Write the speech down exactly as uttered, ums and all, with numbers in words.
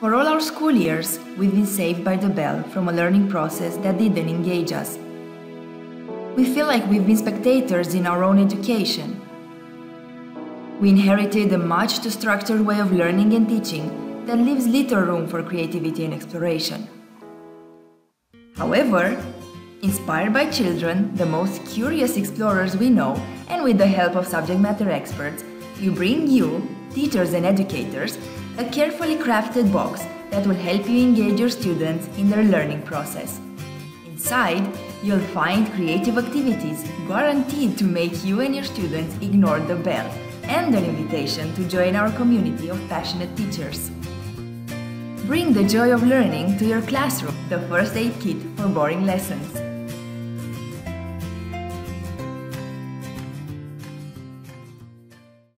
For all our school years, we've been saved by the bell from a learning process that didn't engage us. We feel like we've been spectators in our own education. We inherited a much too structured way of learning and teaching that leaves little room for creativity and exploration. However, inspired by children, the most curious explorers we know, and with the help of subject matter experts, we bring you, teachers and educators, a carefully crafted box that will help you engage your students in their learning process. Inside, you'll find creative activities guaranteed to make you and your students ignore the bell, and an invitation to join our community of passionate teachers. Bring the joy of learning to your classroom, the first aid kit for boring lessons.